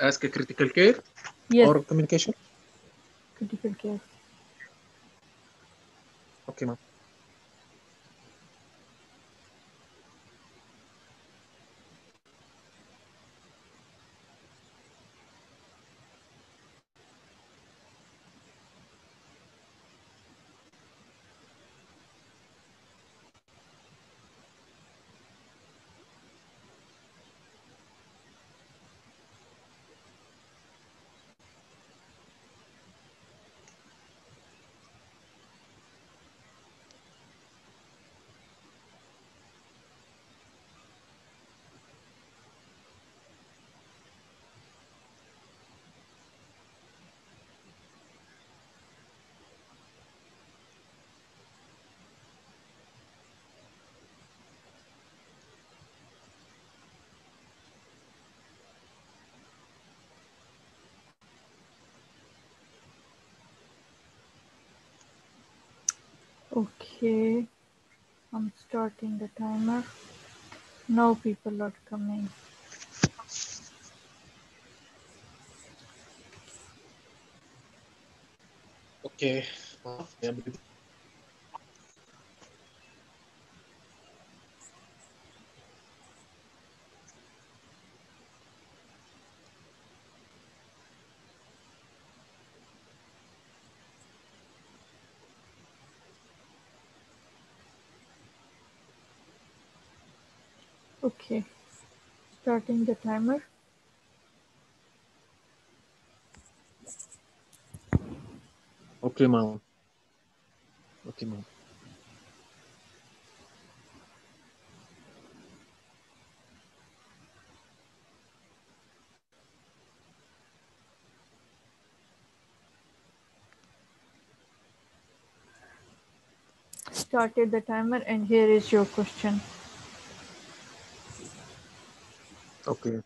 ask a critical care or communication? Critical care. Okay, ma'am. Okay, I'm starting the timer. No, people are coming. Okay. Okay, starting the timer. Okay, ma'am. Okay, ma'am. Started the timer, and here is your question. Okay.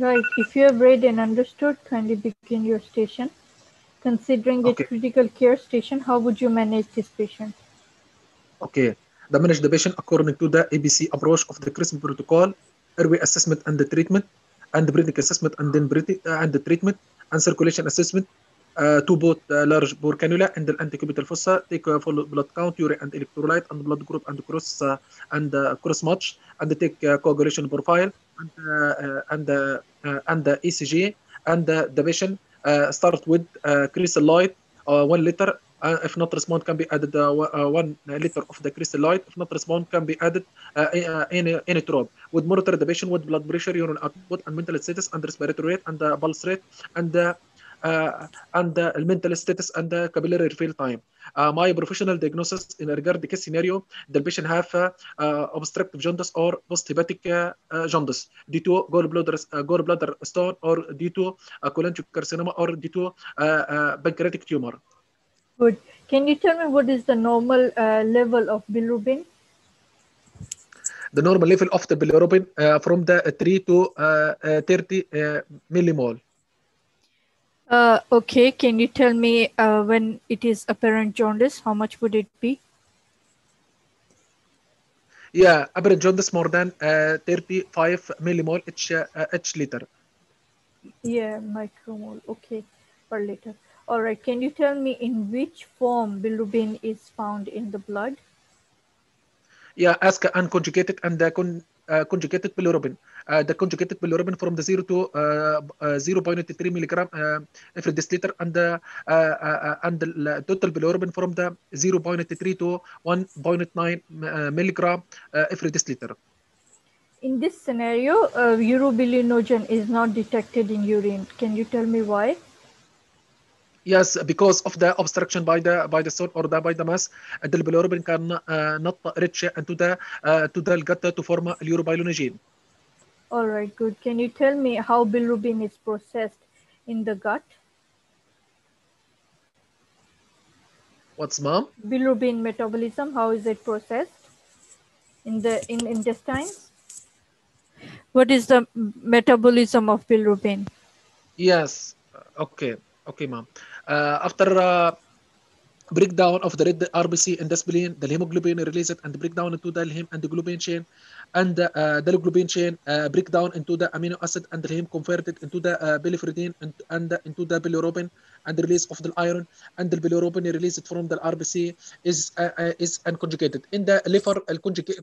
Right, if you have read and understood, kindly begin your station. Considering a critical care station, how would you manage this patient? Okay, the manage the patient according to the ABC approach of the CRISP protocol, airway assessment and the treatment, and the breathing assessment and then breathing and the treatment, and circulation assessment to both large bore cannula and the antecubital fossa, take full blood count, urine and electrolyte, and blood group and cross match, and take coagulation profile, and the ECG, and the patient start with crystalloid 1 liter. If not respond, can be added 1 liter of the crystalloid. If not respond, can be added any drop. Would monitor the patient with blood pressure, urine output, and mental status, and respiratory rate, and the pulse rate, and the mental status, and the capillary refill time. My professional diagnosis in regard to this scenario, the patient have obstructive jaundice or post-hepatic jaundice due to gallbladder stone, or due to cholangiocarcinoma, or due to pancreatic tumor. Good. Can you tell me what is the normal level of bilirubin? The normal level of the bilirubin from the 3 to 30 millimole. Okay, can you tell me when it is apparent jaundice, how much would it be? Yeah, apparent jaundice more than 35 millimole each liter. Yeah, micromole, okay, per liter. All right, can you tell me in which form bilirubin is found in the blood? Yeah, as unconjugated and conjugated bilirubin. the conjugated bilirubin from the 0 to 0.3 milligram every deciliter, and the total bilirubin from the 0.3 to 1.9 milligram every deciliter. In this scenario, urobilinogen is not detected in urine. Can you tell me why? Yes, because of the obstruction by the salt or by the mass, the bilirubin can not reach into the gut to form urobilinogen. All right, good. Can you tell me how bilirubin is processed in the gut? What's mom? Bilirubin metabolism. How is it processed in the intestines? What is the metabolism of bilirubin? Yes. Okay. Okay, ma'am. After breakdown of the red RBC in the spleen, the hemoglobin released and breakdown into the hem and the globin chain, and the globin chain breakdown into the amino acid and the hem converted into the biliverdin and into the bilirubin, and the release of the iron and the bilirubin released from the RBC is unconjugated. In the liver,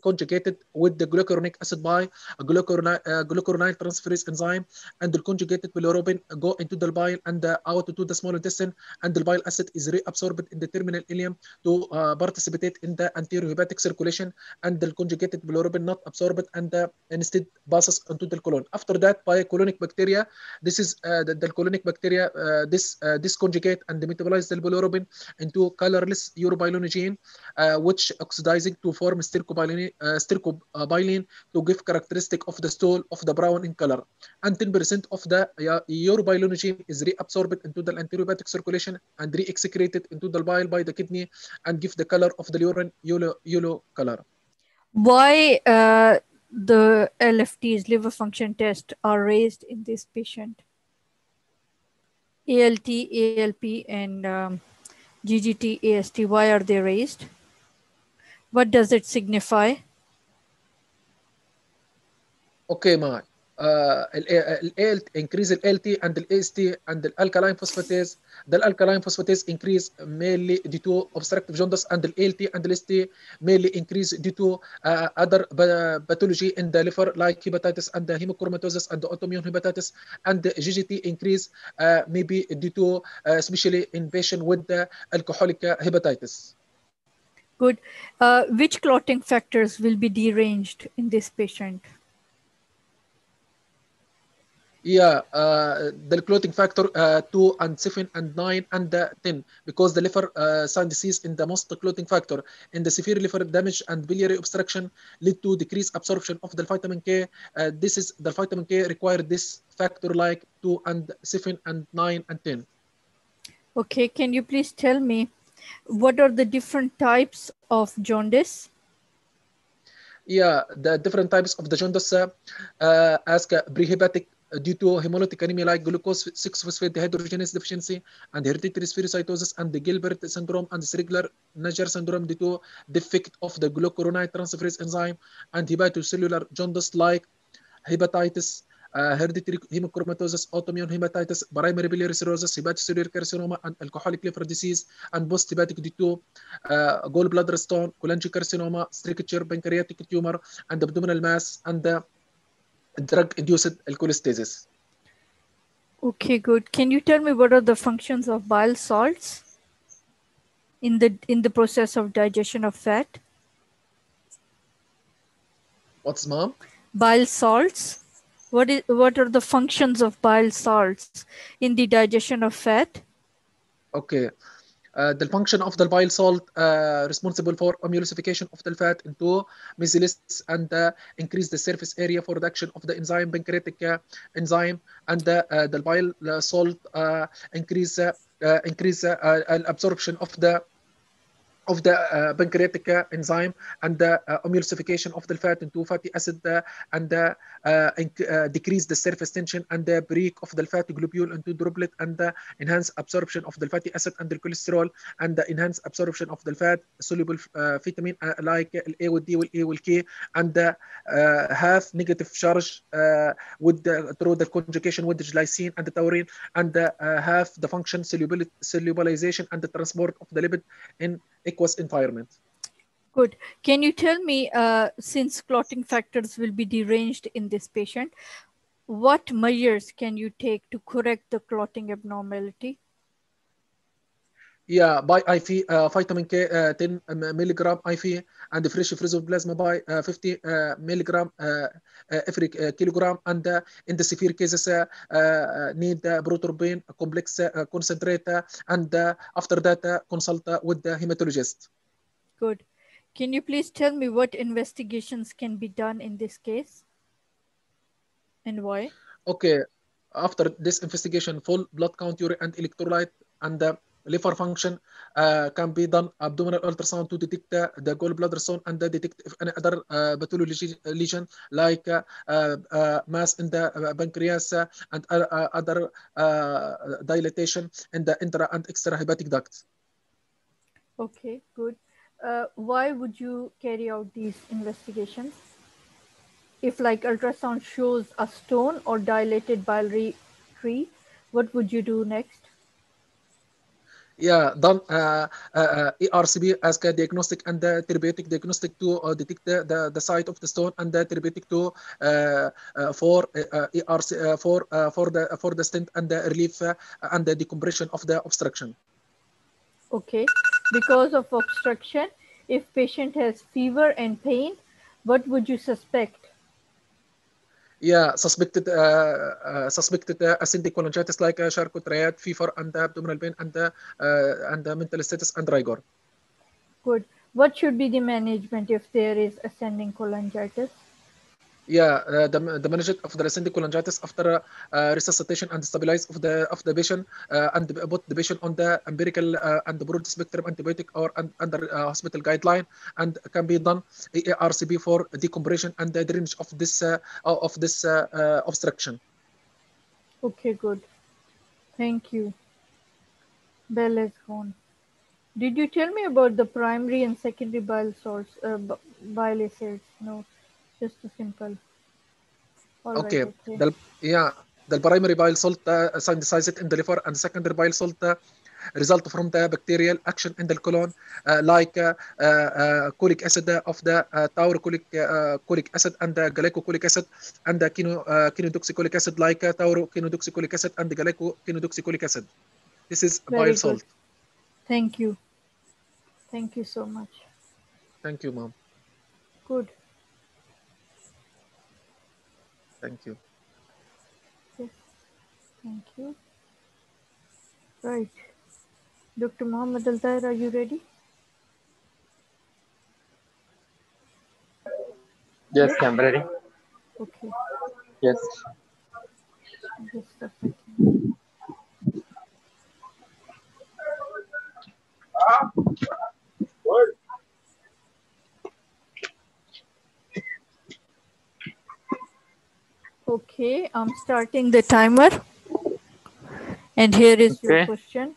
conjugated with the glucuronic acid by glucuronide transferase enzyme, and the conjugated bilirubin go into the bile and out to the small intestine, and the bile acid is reabsorbed in the terminal ileum to participate in the enterohepatic circulation, and the conjugated bilirubin not absorbed and instead passes onto the colon. After that, by colonic bacteria, this is the colonic bacteria, this conjugate and metabolize the bilirubin into colorless urobilinogen, which oxidizing to form stercobilin to give characteristic of the stool of the brown in color. And 10% of the urobilinogen is reabsorbed into the enterohepatic circulation and re-excreted into the bile by the kidney and give the color of the urine yellow color. Why the LFTs, liver function test, are raised in this patient? ALT, ALP, and GGT, AST, why are they raised? What does it signify? Okay, Ma. ALT, increase in ALT and the AST and the alkaline phosphatase. The alkaline phosphatase increase mainly due to obstructive jaundice, and the ALT and the AST mainly increase due to other pathology in the liver like hepatitis and the hemochromatosis and the autoimmune hepatitis, and the GGT increase maybe due to especially in patient with the alcoholic hepatitis. Good. Which clotting factors will be deranged in this patient? Yeah, the clotting factor 2 and 7 and 9 and 10, because the liver synthesis in the most clotting factor in the severe liver damage and biliary obstruction lead to decreased absorption of the vitamin K. This is the vitamin K required this factor like 2 and 7 and 9 and 10. Okay, can you please tell me what are the different types of jaundice? Yeah, the different types of the jaundice as prehepatic, due to hemolytic anemia like glucose 6-phosphate dehydrogenase deficiency and hereditary spherocytosis and the Gilbert syndrome and Crigler-Najjar syndrome due to defect of the glucuronide transferase enzyme, and hepatocellular jaundice like hepatitis, hereditary hemochromatosis, autoimmune hepatitis, primary biliary cirrhosis, hepatocellular carcinoma, and alcoholic liver disease, and post-hepatic due to gallbladder stone, cholangiocarcinoma, stricture, pancreatic tumor, and abdominal mass, and the drug-induced alkalostasis. Okay, good. Can you tell me what are the functions of bile salts in the process of digestion of fat? What's mom? Bile salts. What are the functions of bile salts in the digestion of fat? Okay. The function of the bile salt responsible for emulsification of the fat into mesylates and increase the surface area for the action of the enzyme, pancreatic enzyme, and the bile salt increase absorption of the pancreatic enzyme and the emulsification of the fat into fatty acid, and decrease the surface tension and the break of the fat globule into droplet, and enhance absorption of the fatty acid and the cholesterol, and enhance absorption of the fat soluble vitamin like A with D with A with K, and have negative charge with through the conjugation with the glycine and the taurine, and have the function solubilization and the transport of the lipid in aqueous environment. Good. Can you tell me, since clotting factors will be deranged in this patient, what measures can you take to correct the clotting abnormality? Yeah, by IV vitamin K 10 milligram IV and fresh freeze of plasma by 50 milligram every kilogram, and in the severe cases need protorubin complex concentrate, and after that consult with the hematologist. Good. Can you please tell me what investigations can be done in this case and why? Okay, after this investigation, full blood count, urine and electrolyte, and liver function can be done, abdominal ultrasound to detect the gallbladder stone and detect if any other pathology lesion like mass in the pancreas and other dilatation in the intra and extra hepatic ducts. Okay, good. Why would you carry out these investigations? If like ultrasound shows a stone or dilated biliary tree, what would you do next? Yeah, done ERCP as a diagnostic and therapeutic, diagnostic to detect the site of the stone, and the therapeutic to for the stent and the relief and the decompression of the obstruction. Okay, because of obstruction, if patient has fever and pain, what would you suspect? Yeah, suspected acidic cholangitis like Charcot-Marie-Tooth, fever, and abdominal pain, and mental status and rigor. Good. What should be the management if there is ascending cholangitis? Yeah, the management of the ascending cholangitis after resuscitation and stabilize of the patient, and put the patient on the empirical and the broad spectrum antibiotic or under hospital guideline, and can be done ERCP for decompression and the drainage of this obstruction. Okay, good. Thank you. Bell is gone. Did you tell me about the primary and secondary bile acids? No. Just a simple. All okay. Right, okay. The primary bile salt synthesized in the liver, and secondary bile salt result from the bacterial action in the colon, like cholic acid of the taurocholic acid and the glycocholic acid, and the kinotoxicolic acid like taurokinotoxicolic acid and the glycokinotoxicolic acid. This is bile salt. Thank you. Thank you so much. Thank you, ma'am. Good. Thank you. Yes. Thank you. Right. Dr. Mohammed Al-Tahir, are you ready? Yes, I'm ready. Okay. Yes. Okay, I'm starting the timer, and here is your question.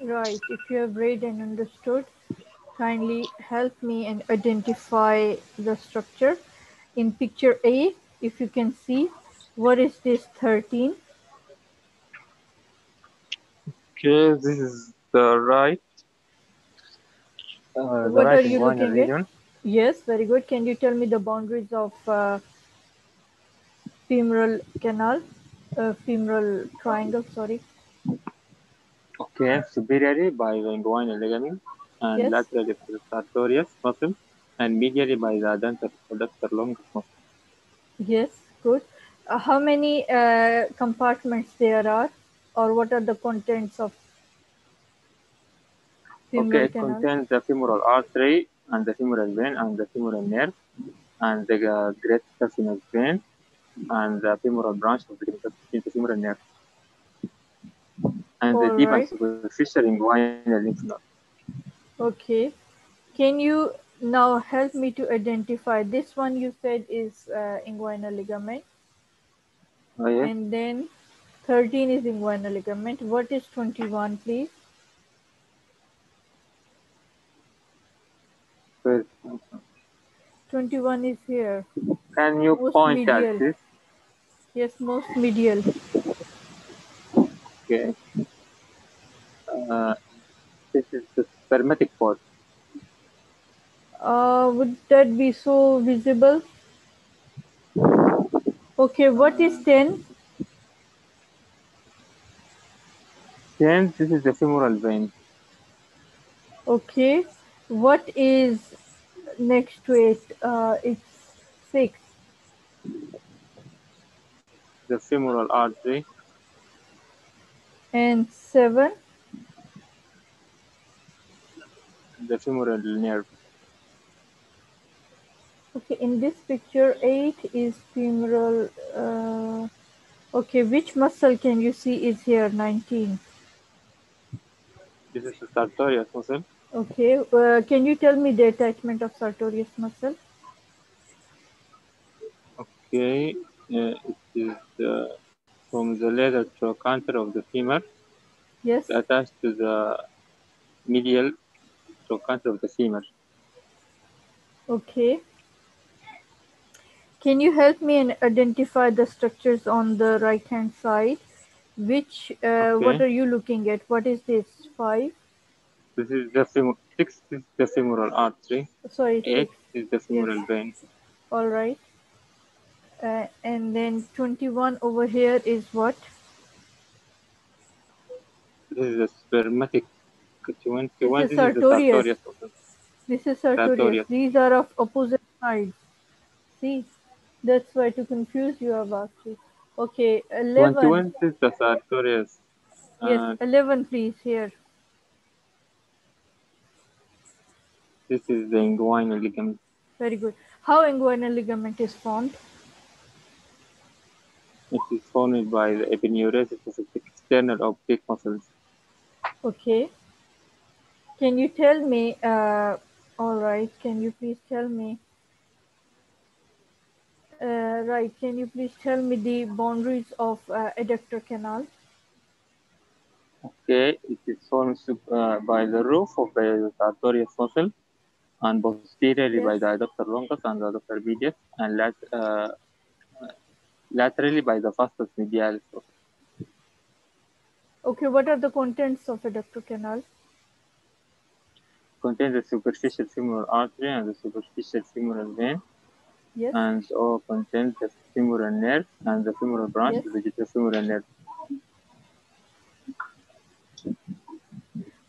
Right, if you have read and understood, kindly help me and identify the structure. In picture A, if you can see, what is this 13? Okay, this is the right. What are you looking at? Yes, very good. Can you tell me the boundaries of femoral canal, femoral triangle, sorry? Okay, superiorly by the inguinal ligament and laterally sartorius muscle, and medially by the dental product or lung function. Yes, good. How many compartments there are, or what are the contents of femoral canal? Okay, it contains the femoral artery and the femoral vein and the femoral nerve and the great saphenous vein and the femoral branch of the femoral nerve and the deep and superficial inguinal lymph node. Okay, can you now help me to identify this one? You said is inguinal ligament. Oh, yeah. And then 13 is inguinal ligament. What is 21, please? Well, 21 is here. Can you most point medial at this? Yes, most medial. Okay. This is the spermatic cord. Would that be so visible? Okay, what is 10? 10, this is the femoral vein. Okay, what is next to it? It's 6. The femoral artery. And 7? The femoral nerve. Okay, in this picture, 8 is femoral. Okay, which muscle can you see is here? 19. This is the sartorius muscle. Okay, can you tell me the attachment of sartorius muscle? Okay, it is from the lateral trochanter of the femur. Yes. Attached to the medial trochanter of the femur. Okay. Can you help me and identify the structures on the right-hand side? Which, okay, what are you looking at? What is this? 5? This is the femoral. 6 is the femoral artery. Sorry. 8 is the femoral, yes, vein. All right. And then 21 over here is what? This is the spermatic. 21. This is sartorius. This is sartorius. These are of opposite sides. See, that's why to confuse you about it. Okay, 11. 21 is the sartorius. Yes, 11, please, here. This is the inguinal ligament. Very good. How inguinal ligament is formed? It is formed by the epineuresis of the external oblique muscles. Okay. Can you tell me, all right, can you please tell me, right, can you please tell me the boundaries of adductor canal? Okay, it is formed by the roof of the sartorius muscle and posteriorly, yes, by the adductor longus and the adductor medius and laterally by the vastus medialis. Okay, what are the contents of adductor canal? Contains the superficial femoral artery and the superficial femoral vein. Yes. And so contains the femoral nerve and the femoral branch, yes, which is the femoral nerve.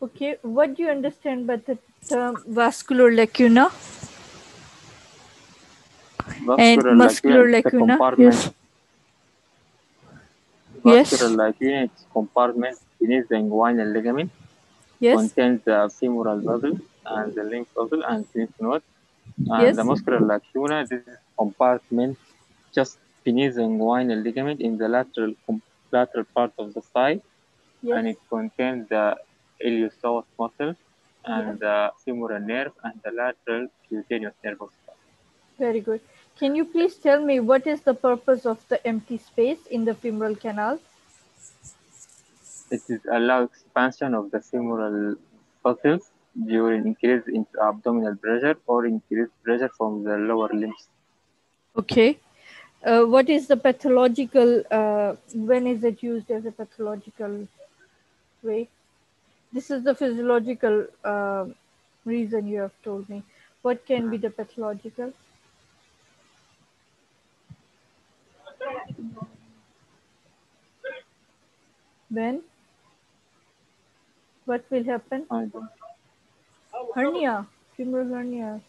Okay, what do you understand by the term vascular lacuna? Vascular and muscular lacuna? Yes. Vascular, yes, lacuna is compartment beneath the inguinal ligament. Yes. Contains the femoral vessel and the lymph vessel and lymph node. And, yes, the muscular lacuna, this is compartment just beneath the inguinal ligament in the lateral part of the thigh, yes, and it contains the iliopsoas muscle and, yes, the femoral nerve and the lateral cutaneous nerve. Very good. Can you please tell me what is the purpose of the empty space in the femoral canal? It is allow expansion of the femoral vessels during increase in abdominal pressure or increased pressure from the lower limbs. Okay. What is the pathological, when is it used as a pathological way? This is the physiological reason you have told me. What can be the pathological? When? What will happen? Hernia, femoral hernia,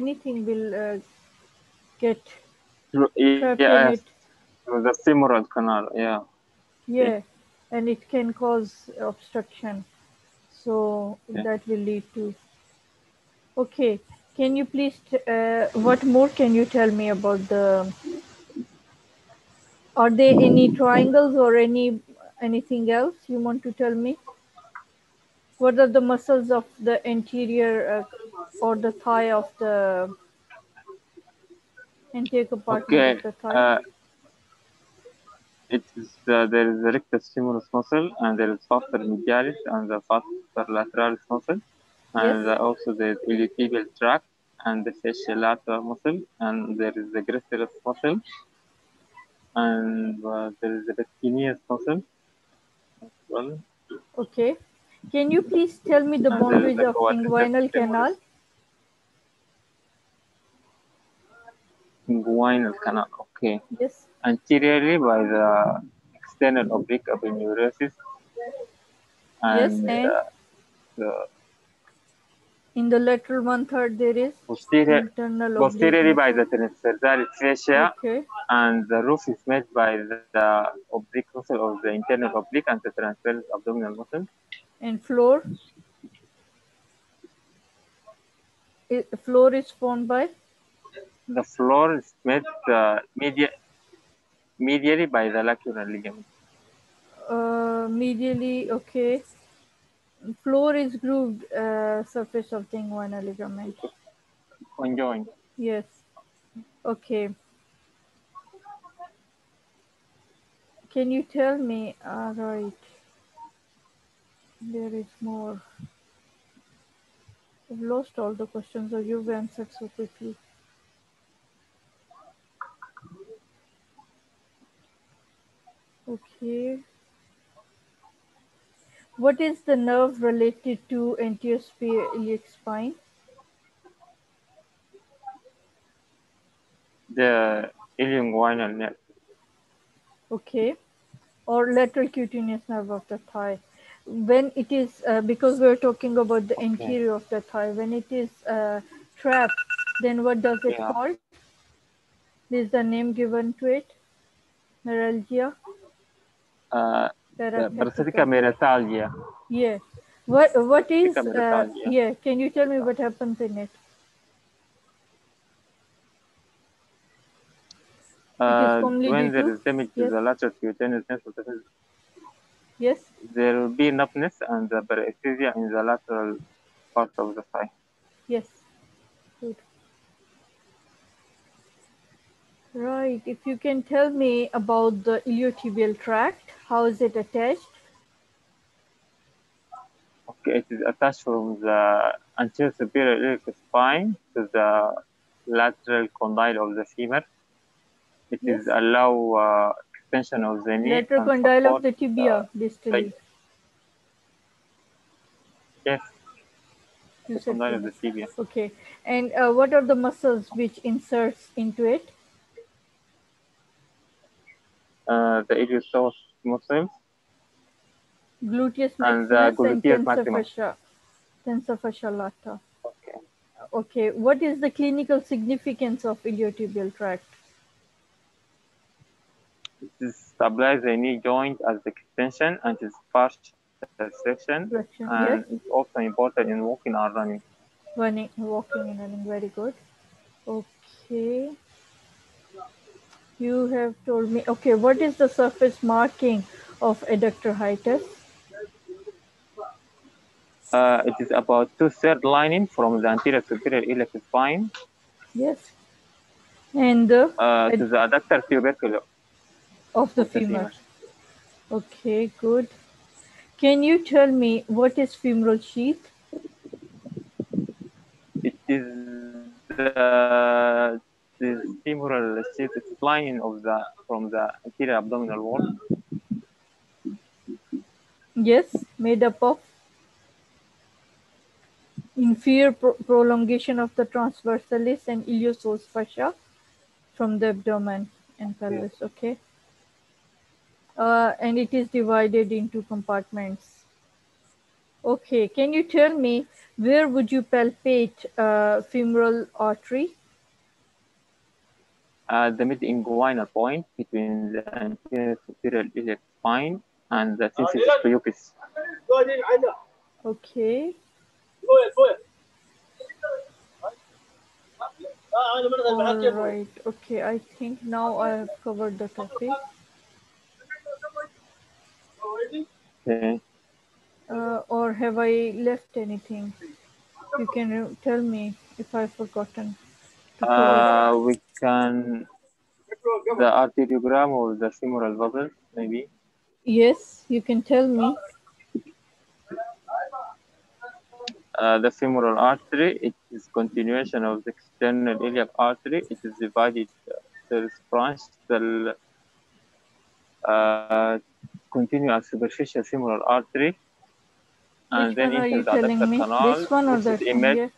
anything will get trapped in it. Through the femoral canal, yeah. Yeah, and it can cause obstruction. So that will lead to... Okay, can you please, what more can you tell me about the... Are there any triangles or anything else you want to tell me? What are the muscles of the anterior or the thigh of the anterior compartment of the thigh? It is there is the rectus femoris muscle, and there is foster medialis and the foster lateralis muscle, and also there is iliotibial tract and the fasciolateral muscle, and there is the gracilis muscle, and there is the calcaneus muscle as well. Okay. Can you please tell me the boundaries of inguinal canal? Inguinal canal, okay. Yes. Anteriorly by the external oblique aponeurosis. And the in the lateral one-third there is posteriorly by the transversalis fascia, and the roof is made by the oblique muscle of the internal oblique and the transverse abdominal muscle. And floor? The floor is formed by? The floor is made medially by the lacunar ligament. Medially, okay. Floor is grooved surface of the inguinal ligament. Conjoined. Yes. Okay. Can you tell me? All right. There is more. I've lost all the questions, or you've answered so quickly. Okay. What is the nerve related to anterior iliac spine? The ilioinguinal nerve. Okay. Or lateral cutaneous nerve of the thigh. When it is, because we're talking about the anterior of the thigh, when it is trapped, then what does it call? There's the name given to it. Neuralgia? Parasitica metatalgia. Yeah. What is, yeah, can you tell me what happens in it? When there is damage to the lateral cutaneous nerve of the thigh, there will be numbness and the paresthesia in the lateral part of the thigh. Yes. Good. Right. If you can tell me about the iliotibial tract, how is it attached? Okay, it is attached from the anterior superior iliac spine to the lateral condyle of the femur. It is allow extension of the knee. Lateral condyle of the tibia distally. Yes. The condyle of the tibia. Okay. And what are the muscles which inserts into it? The iliopsoas muscle. Gluteus maximus and tensor fascia lata. Okay. Okay. What is the clinical significance of iliotibial tract? It is stabilize the knee joint as the extension and it is partial section. And it's also important in walking or running. Walking and running, very good. Okay. You have told me. Okay, what is the surface marking of adductor hiatus? It is about 2/3 lining from the anterior superior iliac spine. Yes. And the to the adductor tubercle. Of the femur. Okay, good. Can you tell me what is femoral sheath? It is the femoral sheath lining of the from the anterior abdominal wall. Yes, made up of inferior prolongation of the transversalis and iliopsoas fascia from the abdomen and pelvis. Okay. And it is divided into compartments. Okay, can you tell me where would you palpate femoral artery? The mid-inguinal point between the anterior superior iliac spine and the symphysis prepuce. Okay. All right. Okay, I think now I have covered the topic. Okay. Or have I left anything? You can tell me if I've forgotten. We can the arteriogram or the femoral vessel, maybe. Yes, you can tell me. The femoral artery, it is continuation of the external iliac artery. It is divided. There is branched the continuous superficial femoral artery, and which then it is the adductor canal. This one or that one? Yeah.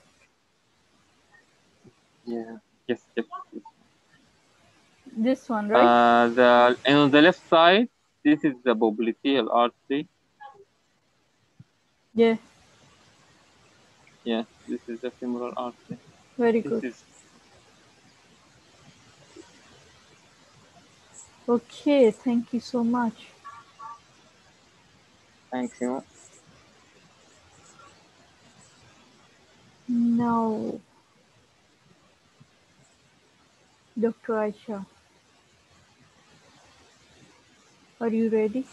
Yes, yes, yes. This one, right? On the left side, this is the popliteal artery. Yeah. Yeah, this is the femoral artery. Very good. Okay, thank you so much. Thank you. Now, Dr. Aisha, are you ready?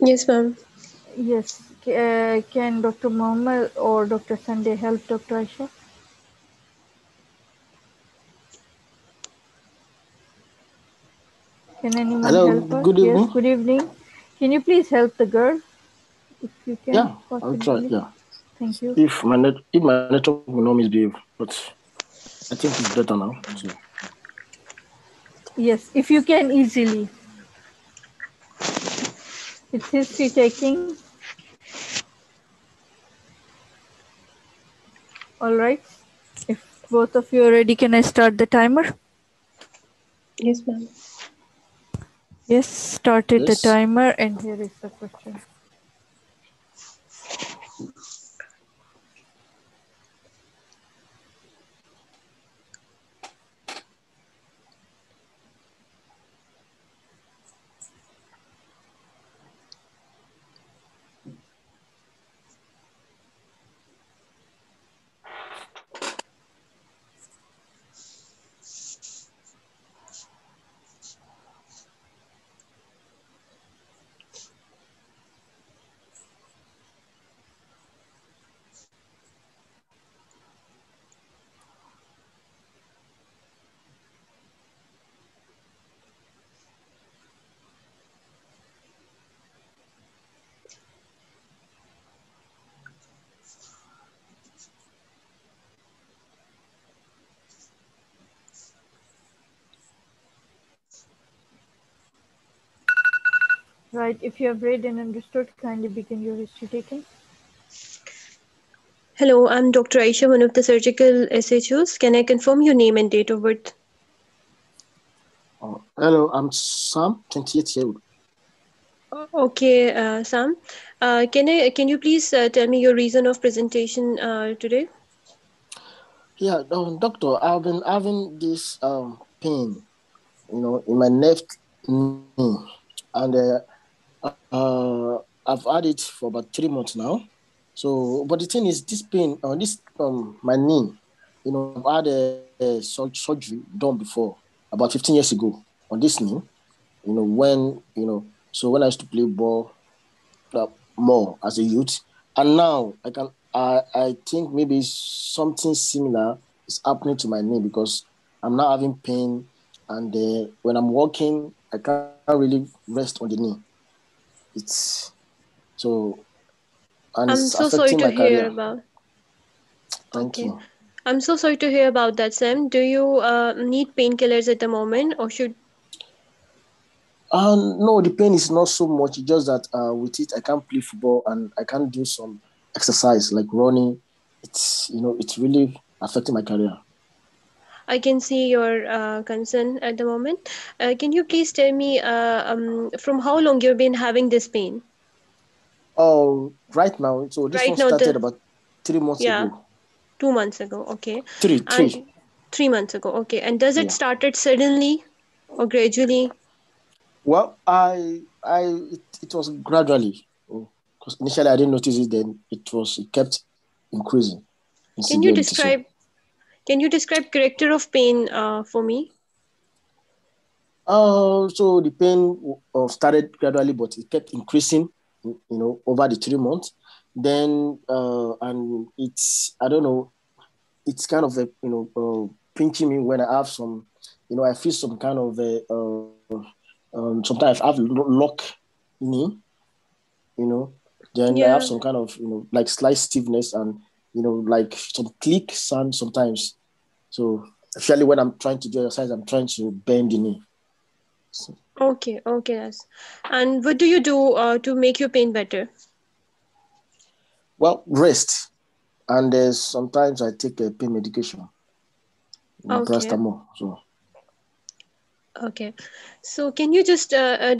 Yes, ma'am. Yes. Can Dr. Muhammad or Dr. Sunday help Dr. Aisha? Can anyone help her? Good evening. Yes, good evening. Can you please help the girl? If you can, yeah, possibly. I'll try. Yeah. Thank you. If my network will not misbehave, but I think it's better now. So. Yes, if you can easily. It's history taking. All right. If both of you are ready, can I start the timer? Yes, ma'am. Yes, started the timer, and here is the question. Right, if you have read and understood, kindly begin your history taking. Hello, I'm Dr. Aisha, one of the surgical SHOs. Can I confirm your name and date of birth? Hello, I'm Sam, 28 years old. Okay, Sam. Can you please tell me your reason of presentation today? Yeah, doctor, I've been having this pain, you know, in my left knee, and I've had it for about 3 months now. So, but the thing is, this pain on this my knee, you know, I've had a surgery done before about 15 years ago on this knee. You know, when you know, so when I used to play ball more as a youth, and now I can, I think maybe something similar is happening to my knee because I'm now having pain, and when I'm walking, I can't really rest on the knee. It's so. And I'm so sorry to hear about. Thank you. I'm so sorry to hear about that, Sam. Do you need painkillers at the moment, or should? No, the pain is not so much. It's just that with it, I can't play football and I can't do some exercise like running. It's, you know, it's really affecting my career. I can see your concern at the moment. Can you please tell me from how long you've been having this pain? Oh, right now. So this one started about 3 months ago. 2 months ago. Okay. Three months ago. Okay. And does it started suddenly or gradually? Well, it was gradually. Because initially I didn't notice it. Then it kept increasing. Can you describe? Can you describe character of pain for me? So the pain started gradually, but it kept increasing, you know, over the 3 months. Then and it's, I don't know, it's kind of a, you know, pinching me when I have some, you know, I feel some kind of a sometimes I have lock in me, you know. Then I have some kind of, you know, like slight stiffness and, you know, like some click sound sometimes. So especially when I'm trying to do exercise, I'm trying to bend the knee. So. Okay, okay. Yes. And what do you do to make your pain better? Well, rest. And sometimes I take a pain medication. Okay. Paracetamol, so. Okay. So can you just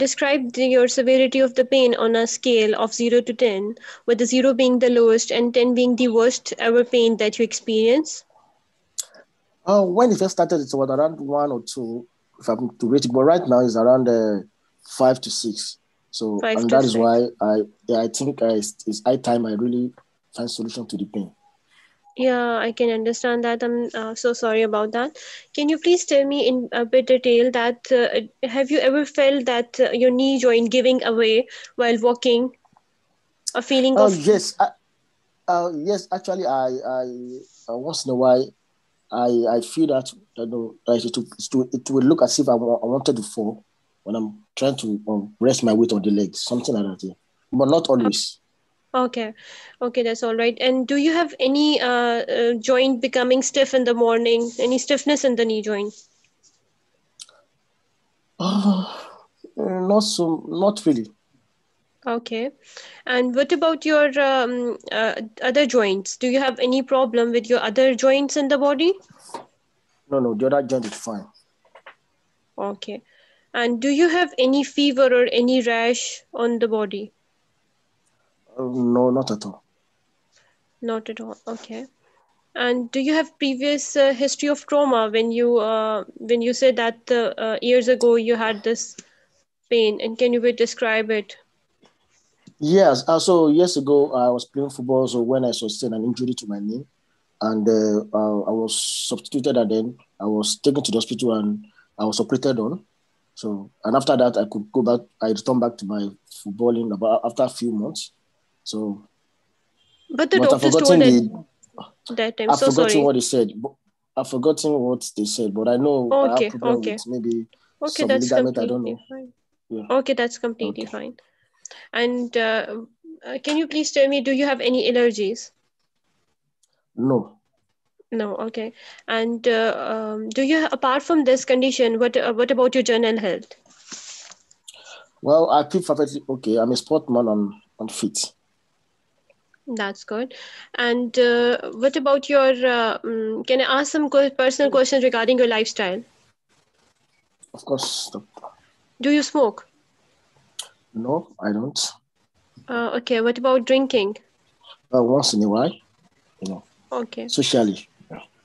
describe your severity of the pain on a scale of 0 to 10, with the 0 being the lowest and 10 being the worst ever pain that you experience? When it first started, it was around 1 or 2, if I'm to rate it, but right now it's around 5 to 6. So that is why I think it's high time I really find solution to the pain. Yeah, I can understand that. I'm so sorry about that. Can you please tell me in a bit detail that have you ever felt that your knee joint giving away while walking? A feeling of... Yes. Yes, actually, I once in a while, I feel that, you know, it will look as if I wanted to fall when I'm trying to rest my weight on the legs, something like that. Yeah. But not always. Okay. Okay, that's all right. And do you have any joint becoming stiff in the morning? Any stiffness in the knee joint? Not really. Okay. And what about your other joints? Do you have any problem with your other joints in the body? No, the other joint is fine. Okay. And do you have any fever or any rash on the body? No, not at all. Not at all. Okay. And do you have previous history of trauma when you said that years ago you had this pain? And can you describe it? Yes. So years ago I was playing football. So when I sustained an injury to my knee, and I was substituted, and then I was taken to the hospital and I was operated on. So, and after that, I could go back, I returned back to my footballing about after a few months. So, but the doctors told that time. I've forgotten what they said. I've forgotten what they said, but I know I have problems with maybe some ligament, I don't know. Yeah. Okay, that's completely fine. And can you please tell me, do you have any allergies? No. No, okay. And do you, apart from this condition, what about your general health? Well, I feel perfectly okay. I'm a sportman. I'm fit. That's good. And what about your? Can I ask some personal questions regarding your lifestyle? Of course. Do you smoke? No, I don't. Okay. What about drinking? Once in a while, you know. Okay. Socially.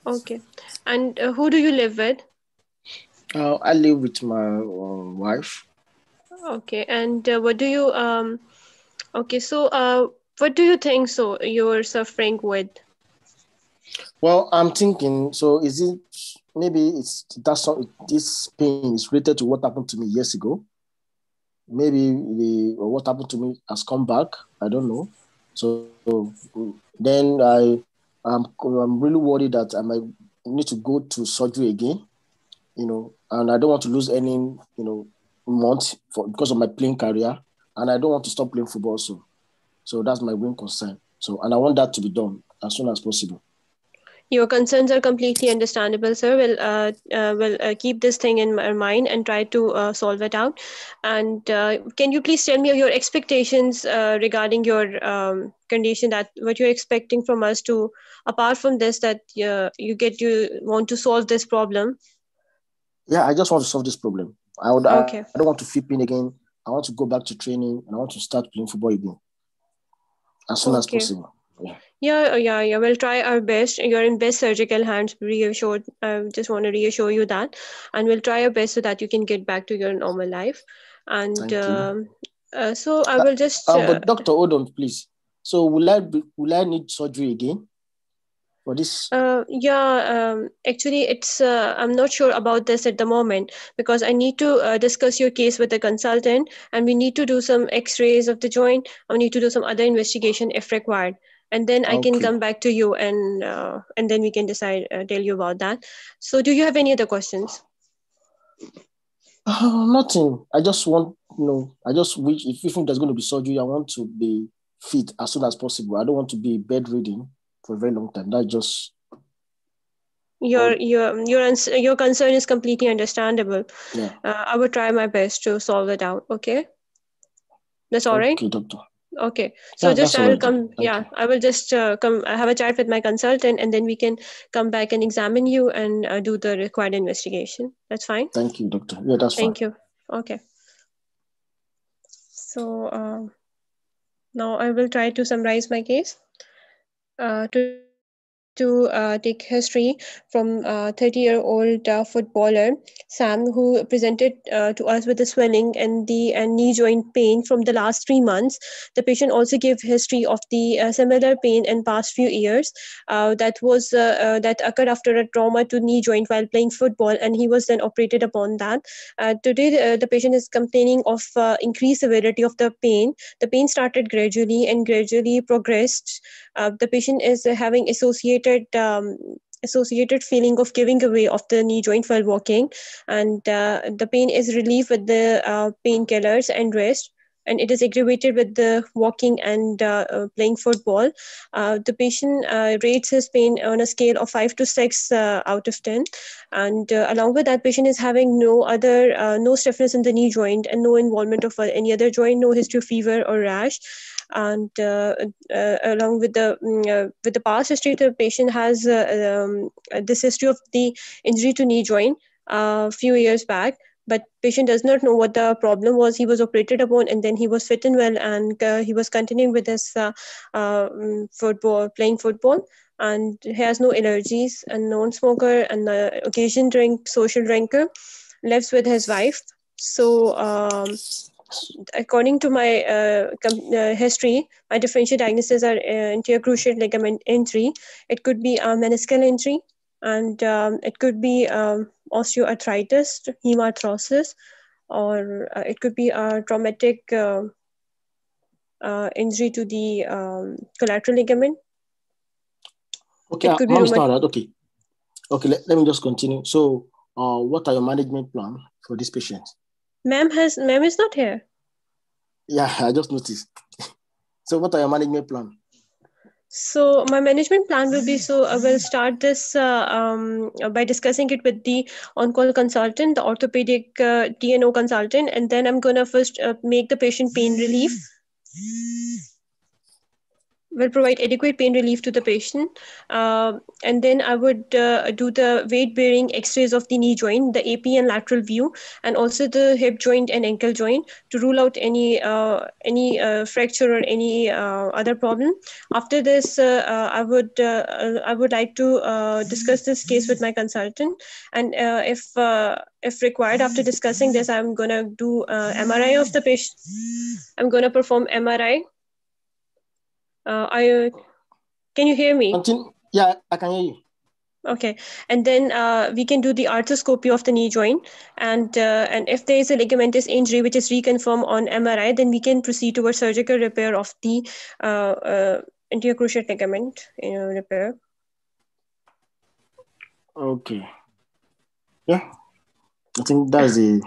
Okay. And who do you live with? I live with my wife. Okay. And what do you, okay, so what do you think so you're suffering with? Well, I'm thinking, so is it, maybe it's, this pain is related to what happened to me years ago. Maybe what happened to me has come back. I don't know. So then I'm really worried that I might need to go to surgery again, you know, and I don't want to lose any, you know, month because of my playing career, and I don't want to stop playing football. So that's my main concern. So, and I want that to be done as soon as possible. Your concerns are completely understandable, sir. We'll keep this thing in mind and try to solve it out. And can you please tell me your expectations regarding your condition, that what you're expecting from us to, apart from this, that you want to solve this problem? Yeah, I just want to solve this problem. I don't want to fit in again. I want to go back to training and I want to start playing football again as soon as possible. Yeah. We'll try our best. You're in best surgical hands. Reassured. I just want to reassure you that, and we'll try our best so that you can get back to your normal life. And so I will just. But doctor, hold on, please. So will I need surgery again? For this? Actually, it's I'm not sure about this at the moment because I need to discuss your case with the consultant, and we need to do some X-rays of the joint. I need to do some other investigation if required, and then I can come back to you and then we can decide tell you about that. So, do you have any other questions? Nothing. I just want I just wish if you think there's going to be surgery, I want to be fit as soon as possible. I don't want to be bedridden for a very long time. That just your concern is completely understandable. Yeah. I would try my best to solve it out. Okay, that's all right. Okay, doctor. Okay, so yeah, just I'll come. Yeah, I will just come. I have a chat with my consultant, and then we can come back and examine you and do the required investigation. That's fine. Thank you, doctor. Yeah, that's fine. Thank you. Okay. So now I will try to summarize my case. To take history from 30-year-old footballer Sam, who presented to us with the swelling and knee joint pain from the last 3 months. The patient also gave history of the similar pain in past few years that occurred after a trauma to knee joint while playing football, and he was then operated upon that. Today, the patient is complaining of increased severity of the pain. The pain started gradually and gradually progressed. The patient is having associated feeling of giving away of the knee joint while walking, and the pain is relieved with the painkillers and rest, and it is aggravated with the walking and playing football. The patient rates his pain on a scale of 5 to 6 out of 10. And along with that, patient is having no stiffness in the knee joint and no involvement of any other joint, no history of fever or rash. And along with the past history, the patient has this history of the injury to knee joint a few years back. But patient does not know what the problem was. He was operated upon and then he was fit and well, and he was continuing with his playing football. And he has no allergies, and non-smoker, and occasion drink, social drinker, lives with his wife. So according to my history, my differential diagnoses are anterior cruciate ligament injury. It could be a meniscal injury, and it could be osteoarthritis, hemarthrosis, or it could be a traumatic injury to the collateral ligament. Okay, I understand that. Okay. Okay, let me just continue. So what are your management plan for this patient? Ma'am is not here. Yeah, I just noticed. So what are your management plan? So my management plan will be, so I will start this by discussing it with the on-call consultant, the orthopedic TNO consultant, and then I'm going to first make the patient pain relief. Will provide adequate pain relief to the patient. And then I would do the weight-bearing X-rays of the knee joint, the AP and lateral view, and also the hip joint and ankle joint to rule out any fracture or any other problem. After this, I would like to discuss this case with my consultant. And if required, after discussing this, I'm going to do MRI of the patient. I'm going to perform MRI. Can you hear me? Yeah, I can hear you. Okay, and then we can do the arthroscopy of the knee joint, and if there is a ligamentous injury which is reconfirmed on MRI, then we can proceed towards surgical repair of the anterior cruciate ligament repair. Okay. Yeah, I think that's the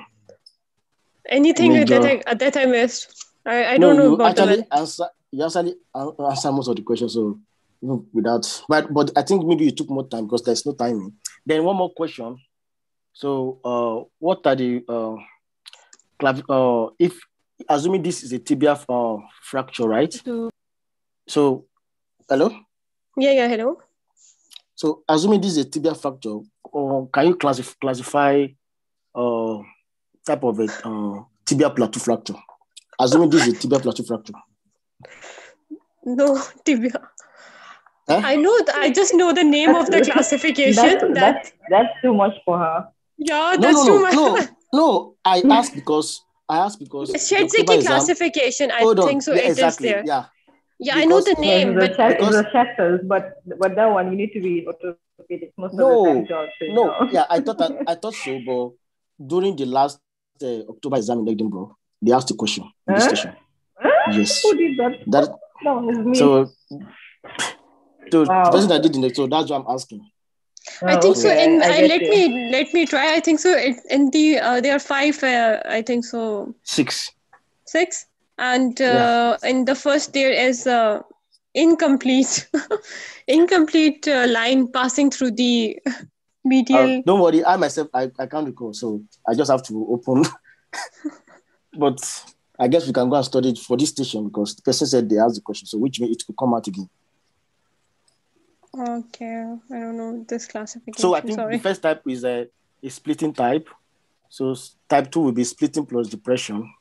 anything major that I missed. I don't know about that. You actually answered most of the questions, so without, but I think maybe you took more time because there's no timing. Then one more question. So what are the, if assuming this is a tibia fracture, right? So, hello? Yeah, hello. So assuming this is a tibia fracture, can you classify type of a tibia plateau fracture? Assuming this is a tibia plateau fracture. No, tibia. Huh? I know, I just know the name of the classification. That's too much for her. Yeah, that's too much. No, I asked because. Schatzker classification, I think it is there. Yeah, because I know the name, but that one you need to be orthopedic most of the time. Yeah, I thought so, but during the last October exam in Edinburgh, they asked the question. Huh? Yes. Who did that? That was me. So wow. Person that did it, so that's what I'm asking. I think so. And let me try. I think so. And there are five. I think so. Six. And in the first there is incomplete line passing through the medial. Don't worry, I myself I can't recall, so I just have to open. But I guess we can go and study it for this station because the person said they asked the question, so which means it could come out again. Okay, I don't know this classification. So I think the first type is a splitting type. So type 2 will be splitting plus depression.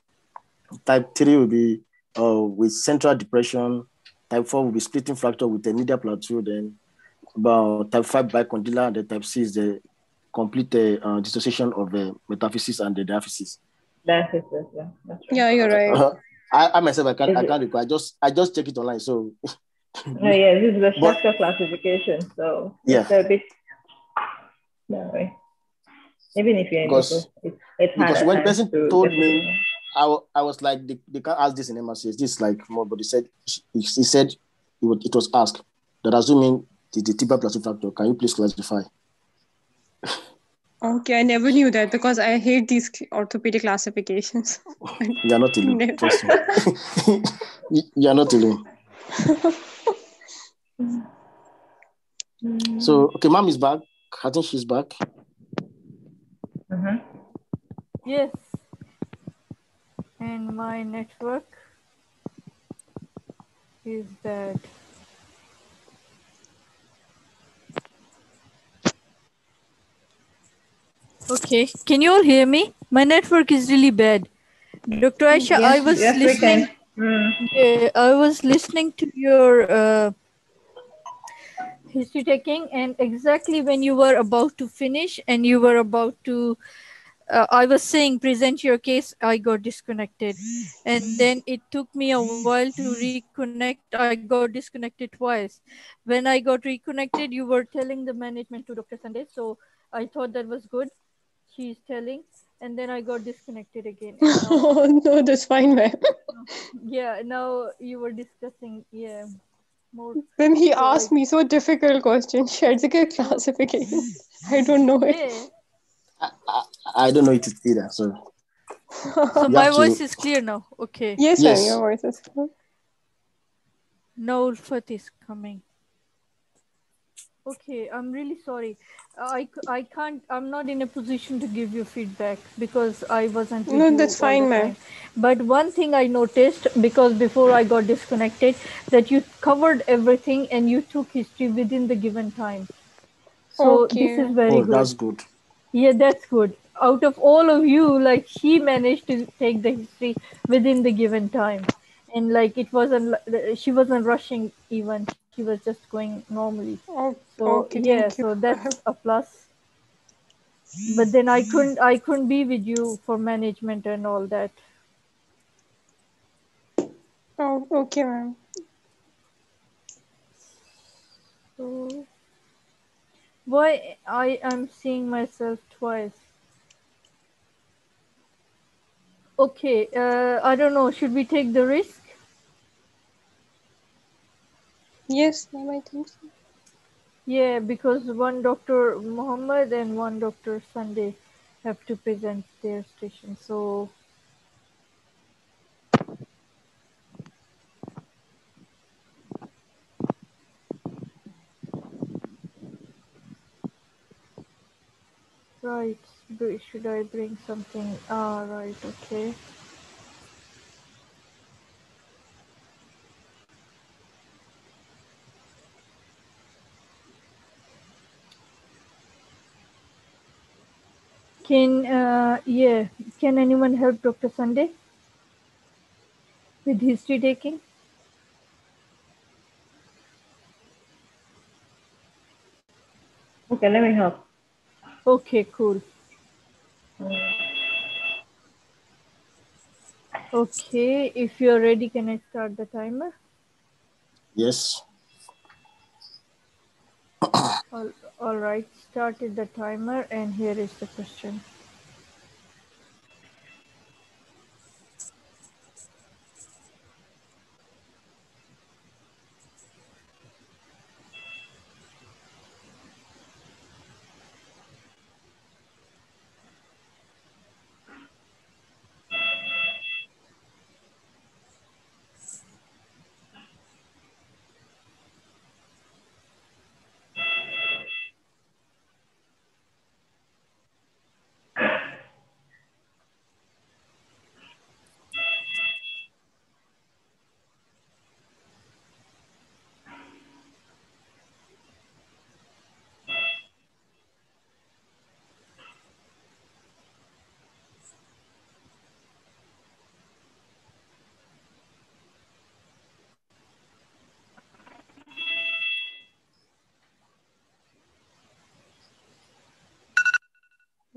Type 3 will be with central depression. Type 4 will be splitting fracture with a medial plateau. Then type 5 bicondylar. And the type 6 is the complete dissociation of the metaphysis and the diaphysis. Diaphysis, yeah. That's right. Yeah, you're right. I myself, I can't recall. I just check it online. So. Yeah, this is the Schatzker classification. So yeah, it's a bit. No way. Even if you're in because when person told me. I was like, they can't ask this in MRCS. This is like more, but he said it was asked that assuming the tibia plateau fracture, can you please classify? Okay, I never knew that because I hate these orthopedic classifications. You're not alone. Trust me. You're not alone. So, okay, mom is back. I think she's back. Mm-hmm. Yes. And my network is that okay? Can you all hear me? My network is really bad. Dr. Aisha, yes, I was listening. I was listening to your history taking, and exactly when you were about to finish, and you were about to. I was saying, present your case, I got disconnected. And then it took me a while to reconnect. I got disconnected twice. When I got reconnected, you were telling the management to Dr. Sunday. So I thought that was good. She's telling. And then I got disconnected again. Now, oh, no, that's fine, man. Yeah, now you were discussing, yeah. More. Then he asked me so difficult question. Schatzker classification. I don't know it. Yeah. I don't know it either. So my voice is clear now. Okay. Yes. Sir, your voice is clear. No, Ulfat is coming. Okay, I'm really sorry. I can't. I'm not in a position to give you feedback because I wasn't. No, that's fine, ma'am. But one thing I noticed because before I got disconnected, that you covered everything and you took history within the given time. So okay. This is very good. That's good. Yeah, that's good. Out of all of you, like she managed to take the history within the given time. And like it wasn't, she wasn't rushing even. She was just going normally. So okay, yeah, so that's a plus. But then I couldn't be with you for management and all that. Oh, okay, ma'am. So... Why I am seeing myself twice. Okay, I don't know. Should we take the risk? Yes, I think so. Yeah, because one Dr. Muhammad and one Dr. Sunday have to present their station. So Right, should I bring something? Right, okay. Can anyone help Dr. Sunday with history taking? Okay, let me help. Okay, cool. Okay, if you're ready, can I start the timer? Yes. All right, started the timer, and here is the question.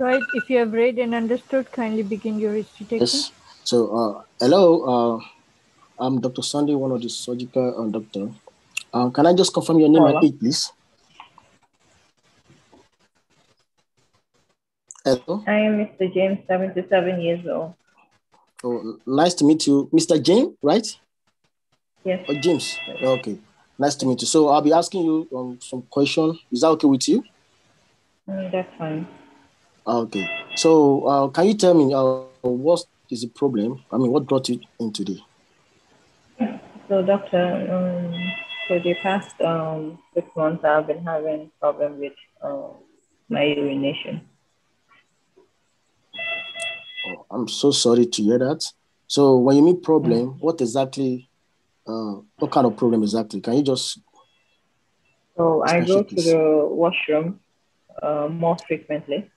Right, if you have read and understood, kindly begin your history taking. Yes. So, hello, I'm Dr. Sunday, one of the surgical doctors. Can I just confirm your name and age, please? Hello. I am Mr. James, 77 years old. Oh, nice to meet you. Mr. James, right? Yes. Oh, James, okay. Nice to meet you. So, I'll be asking you some questions. Is that okay with you? That's fine. Okay, so can you tell me what is the problem? I mean, what brought you in today? So, doctor, for the past 6 months, I've been having a problem with my urination. Oh, I'm so sorry to hear that. So, when you mean problem, what exactly, what kind of problem exactly? Can you just... So, I go to the washroom more frequently.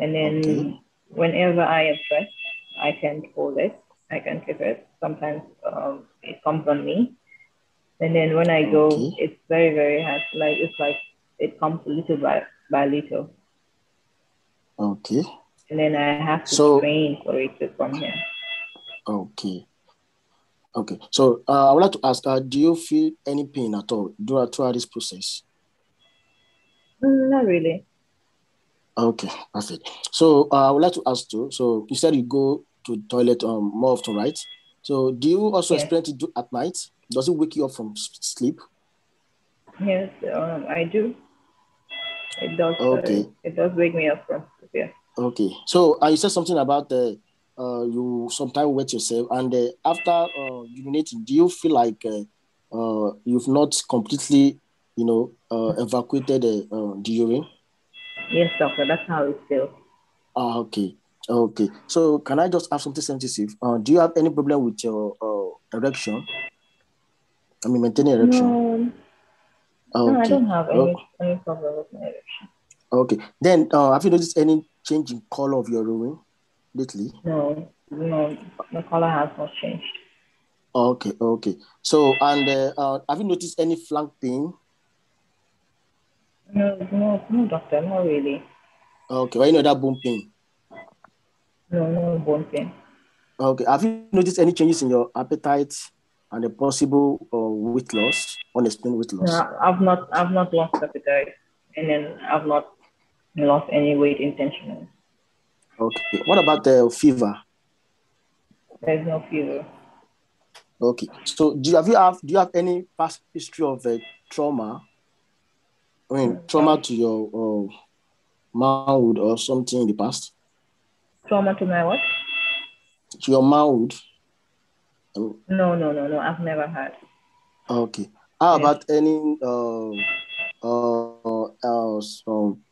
And then whenever I am stressed, I can't hold it. I can't keep it. Sometimes it comes on me. And then when I go, it's very, very hard. Like, it's like it comes little by little. Okay. And then I have to train for it to come here. Okay. Okay. So I would like to ask, do you feel any pain at all throughout this process? Not really. Okay, perfect. So I would like to ask too. So you said you go to the toilet more often, right? So do you also experience it at night? Does it wake you up from sleep? Yes, I do. It does. Okay. It does wake me up from sleep. Yeah. Okay. So you said something about you sometimes wet yourself, and after urinating, do you feel like you've not completely, you know, evacuated the urine? Yes, doctor, that's how it feels. Okay, okay. So can I just ask something sensitive? Do you have any problem with your erection? I mean, maintaining erection? No, I don't have any problem with my erection. Okay. Then have you noticed any change in color of your urine lately? No, no, the color has not changed. Okay, okay. So, and have you noticed any flank pain? No, doctor, not really. Okay, well, you know that bone pain? No bone pain. Okay, have you noticed any changes in your appetite and the possible weight loss, unexplained weight loss? No, I've not lost appetite, and then I've not lost any weight intentionally. Okay, what about the fever? There's no fever. Okay, so do you have any past history of trauma? I mean, trauma to your manhood or something in the past? Trauma to my what? To your manhood? No. I've never had. Okay. How about any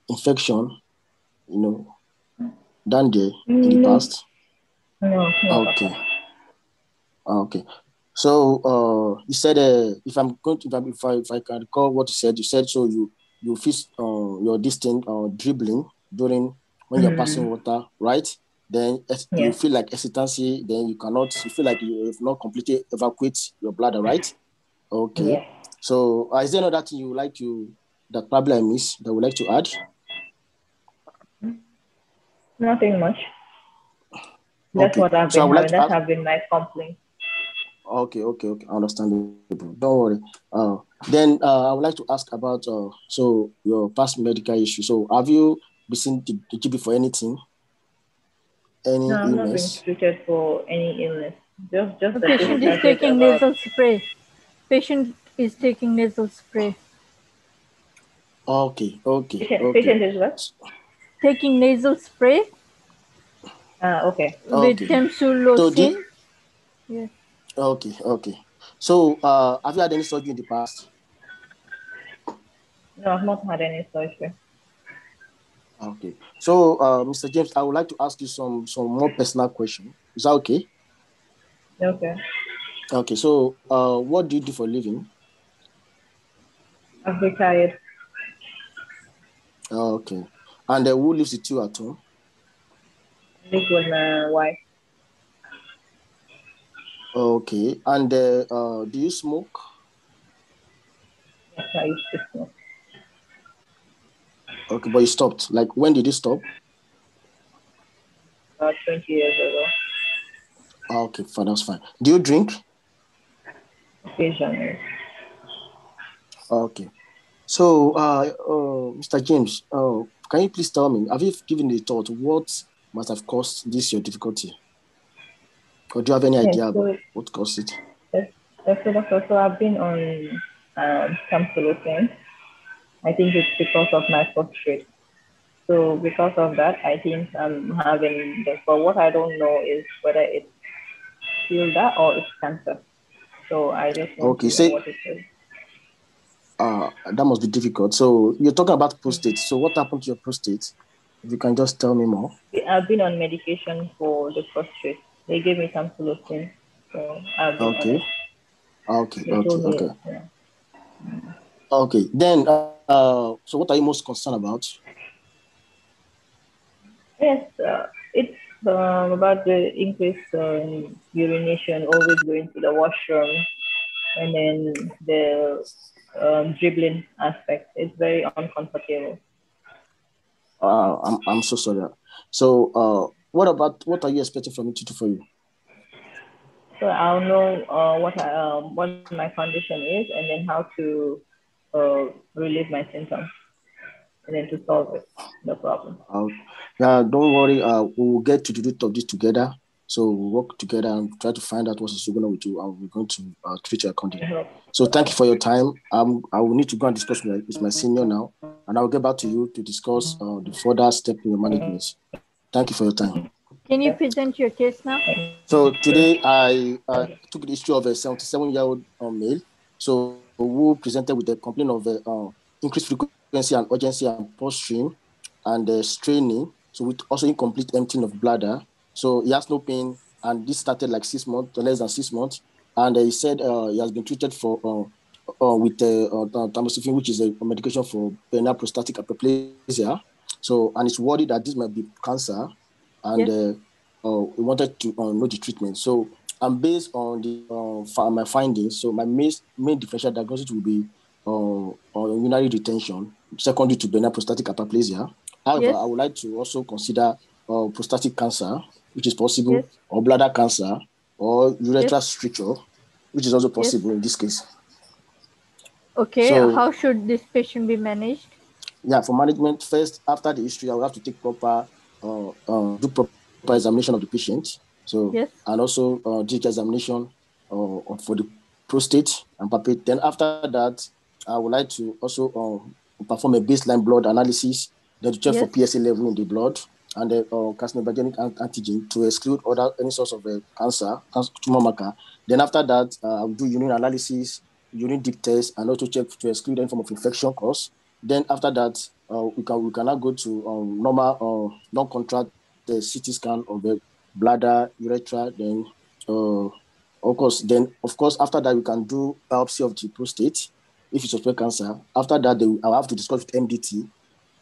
infection No. Done there in the past? No. Okay. Okay. So you said if I'm going to if I can recall what you said so you fix your distant dribbling during when you're passing water, right? Then you feel like hesitancy, then you feel like you have not completely evacuated your bladder, right? Okay. Yeah. So is there another thing you would like to, that probably I missed, that would like to add? Nothing much. That's okay. What I've been, so like that have been my complaint. Okay. Understandable. Don't worry. Then I would like to ask about so your past medical issue. So have you been seen the GP for anything? Any no, I'm illness? Not being treated for any illness. Just the patient is taking nasal spray. Patient is taking nasal spray. Okay. Patient is what? Taking nasal spray. Okay. With Tamsulosin. So yeah. Okay. So, have you had any surgery in the past? No, I've not had any surgery. Okay. So, Mr. James, I would like to ask you some more personal question. Is that okay? Okay. So, what do you do for a living? I'm retired. Okay. And who lives with you at home? I live with my wife. Okay. And do you smoke? Yes, I used to smoke. Okay, but you stopped. Like, when did you stop? About 20 years ago. Okay, fine, that's fine. Do you drink? Occasionally. Okay. So, Mr. James, can you please tell me, have you given a thought what must have caused this, your difficulty? Or do you have any idea about what caused it? So I've been on some solutions. I think it's because of my substrate. So because of that, I think I'm having this. But what I don't know is whether it's that or it's cancer. So I just want to know what it is. That must be difficult. So you're talking about prostate. So what happened to your prostate? If you can just tell me more. I've been on medication for the prostate. They gave me some solution. So I've been Okay. Yeah. Okay. Then, so what are you most concerned about? Yes, it's about the increase in urination, always going to the washroom, and then the dribbling aspect. It's very uncomfortable. I'm so sorry. So, what are you expecting from me to do for you? So I'll know what my condition is, and then how to relieve my symptoms, and then to solve it, no problem. Don't worry. We'll get to the root of this together. So we'll work together and try to find out what's going on with you, and we're going to treat your condition. So thank you for your time. I will need to go and discuss with my senior now, and I'll get back to you to discuss the further step in your management. Thank you for your time. Can you present your case now? So today I took the issue of a 77-year-old male. So who presented with a complaint of increased frequency and urgency and posturing and straining. So with also incomplete emptying of bladder. So he has no pain, and this started like 6 months, less than 6 months. And he said he has been treated for with tamoxifen, which is a medication for benign prostatic hyperplasia. So, and it's worried that this might be cancer, and we wanted to know the treatment. So, and based on my findings, so my main differential diagnosis will be urinary retention, secondary to benign prostatic hyperplasia. However, I would like to also consider prostatic cancer, which is possible, or bladder cancer, or urethral stricture, which is also possible in this case. Okay, so how should this patient be managed? Yeah, for management, first, after the history, I will have to take proper, do proper examination of the patient. So, and also digital examination for the prostate and palpate. Then after that, I would like to also perform a baseline blood analysis, then to check for PSA level in the blood, and the carcinogenic antigen to exclude any source of cancer, tumor marker. Then after that, I will do urine analysis, urine dip test, and also check to exclude any form of infection cause. Then after that, we cannot go to normal non-contrast CT scan of the bladder, urethra, then of course after that we can do biopsy of the prostate if you suspect cancer. After that, I'll have to discuss with MDT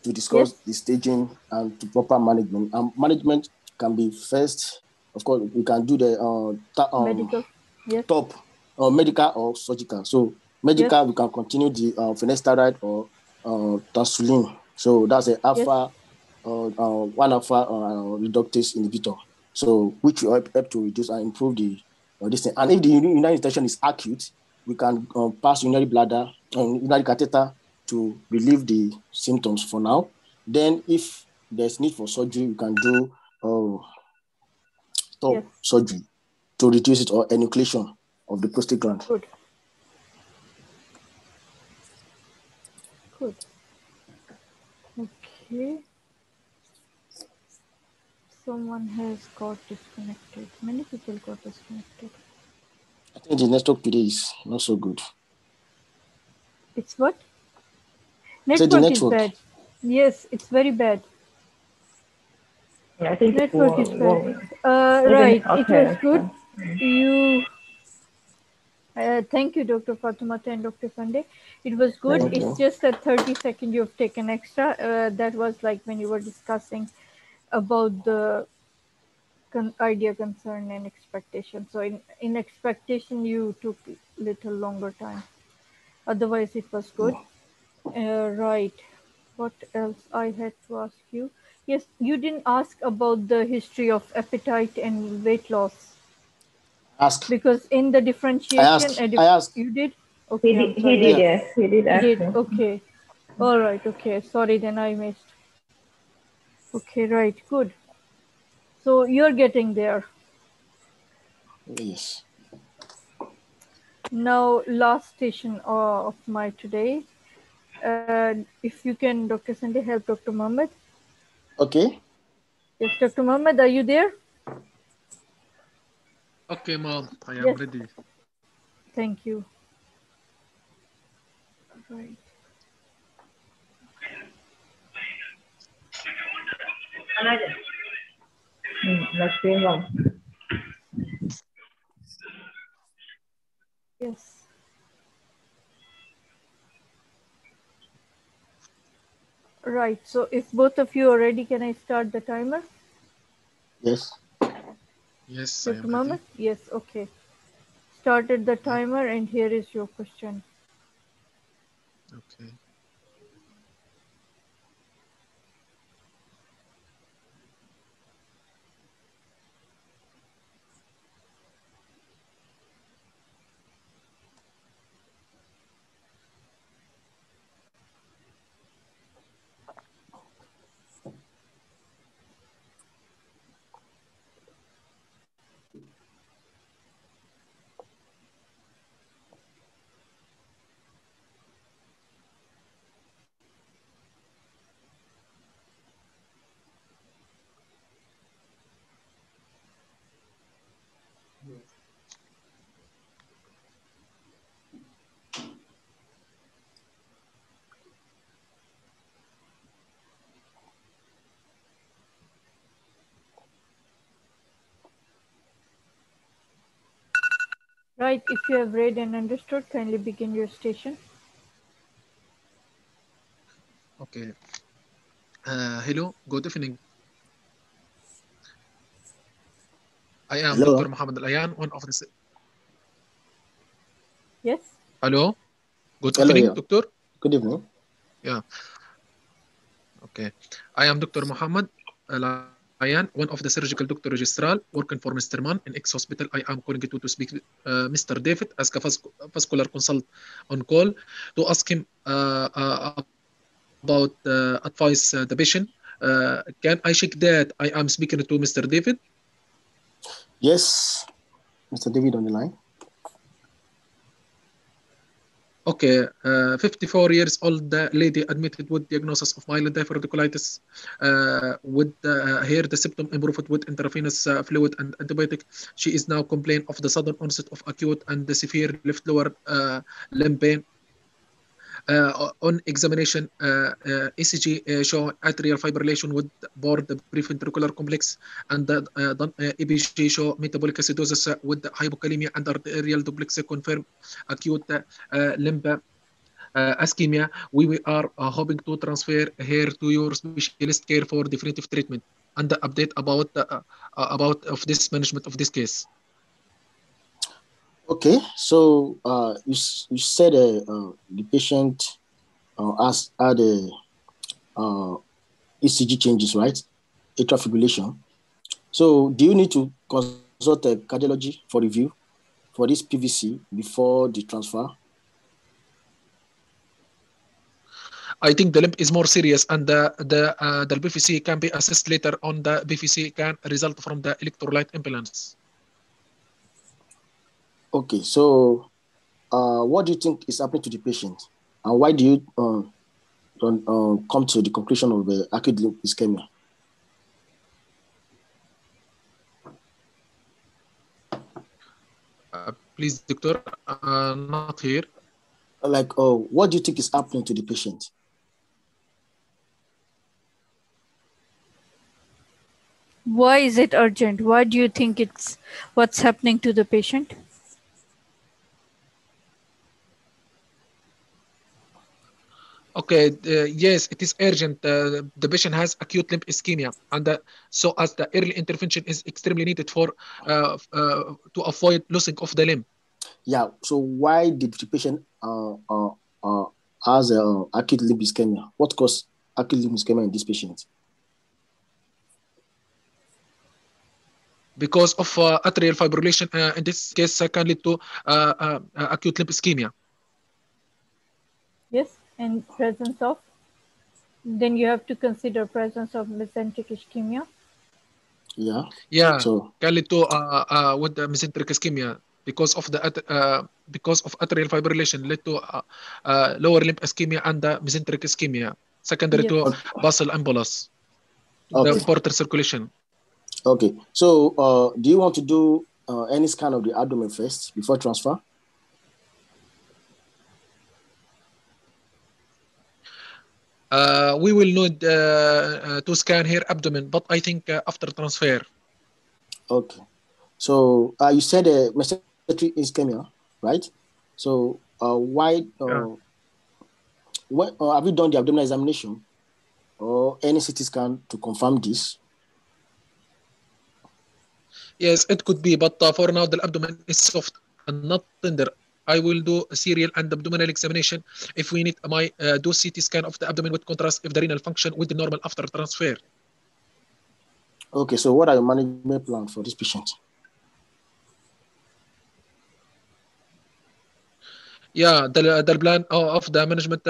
to discuss the staging and to proper management. And management can be first, of course, we can do the medical. Top medical or surgical. So medical, we can continue the finasteride or tansulin. So that's the alpha, one alpha reductase inhibitor. So which will help to reduce and improve the this thing. And if the urinary infection is acute, we can pass urinary bladder and urinary catheter to relieve the symptoms for now. Then if there's need for surgery, we can do surgery to reduce it or enucleation of the prostate gland. Good. Okay. Someone has got disconnected. Many people got disconnected. I think the network today is not so good. It's what? Network is bad. Yes, it's very bad. Yeah, I think network is bad. It was good. You. Thank you, Dr. Fatoumata and Dr. Pandey. It was good. Thank you. It's just that 30 seconds you've taken extra. That was like when you were discussing about the idea, concern, and expectation. So in expectation, you took a little longer time. Otherwise, it was good. Right. What else I had to ask you? Yes, you didn't ask about the history of appetite and weight loss. Ask. Because in the differentiation, I asked. You did? Okay. He did, yes. He did ask. He did. Okay. All right. Okay. Sorry, then I missed. Okay, right. Good. So you're getting there. Yes. Now, last station of my today. If you can, Dr. Sunday, help Dr. Mohammed. Okay. Yes, Dr. Mohammed, are you there? Okay, ma'am, I am ready. Thank you. Right. Yes. Right. So if both of you are ready, can I start the timer? Yes. Yes. Dr. Mohammed? Yes. Okay. Started the timer and here is your question. Okay. Right, if you have read and understood, kindly begin your station. Okay. Hello, good evening. I am Dr. Mohammed Al-Ayan, one of the... Yes? Hello? Good evening, Doctor. Good evening. Yeah. Okay. I am Dr. Mohammed Al-Ayan. I am one of the surgical doctor registrar working for Mr. Mann in X Hospital. I am calling to speak Mr. David as a vascular consult on call to ask him about advice the patient. Can I check that I am speaking to Mr. David? Yes, Mr. David on the line. Okay, 54 years old lady admitted with diagnosis of mild diverticulitis with here the symptom improved with intravenous fluid and antibiotic. She is now complaining of the sudden onset of acute and the severe left lower limb pain. On examination, ECG show atrial fibrillation with bored preventricular complex, and ABG show metabolic acidosis with hypokalemia and arterial duplex confirm acute limb ischemia. We are hoping to transfer here to your specialist care for definitive treatment and the update about of this management of this case. Okay, so you said the patient had a ECG changes, right? Atrial fibrillation. So do you need to consult a cardiology for review for this PVC before the transfer? I think the limp is more serious, and the BVC can be assessed later on. The BVC can result from the electrolyte imbalance. Okay, so what do you think is happening to the patient, and why do you come to the conclusion of the acute limb ischemia? Please, doctor, not here. Like, oh, what do you think is happening to the patient? Why is it urgent? Why do you think it's what's happening to the patient? Okay, yes, it is urgent. The patient has acute limb ischemia, and so as the early intervention is extremely needed for to avoid losing of the limb. Yeah. So why did the patient has acute limb ischemia? What caused acute limb ischemia in this patient? Because of atrial fibrillation, in this case, can lead to acute limb ischemia. Yes, and presence of, then you have to consider presence of mesenteric ischemia. Yeah. Yeah. So can lead to with the mesenteric ischemia because of the because of atrial fibrillation led to lower limb ischemia and the mesenteric ischemia secondary to basal embolus, the portal circulation. Okay, so do you want to do any scan of the abdomen first before transfer? We will need to scan her abdomen, but I think after transfer. Okay, so you said mesenteric ischemia, right? So why have you done the abdominal examination or any CT scan to confirm this? Yes, it could be, but for now the abdomen is soft and not tender. I will do a serial and abdominal examination. If we need, my do CT scan of the abdomen with contrast if the renal function with the normal after transfer. Okay, so what are your management plans for this patient? Yeah, the plan of the management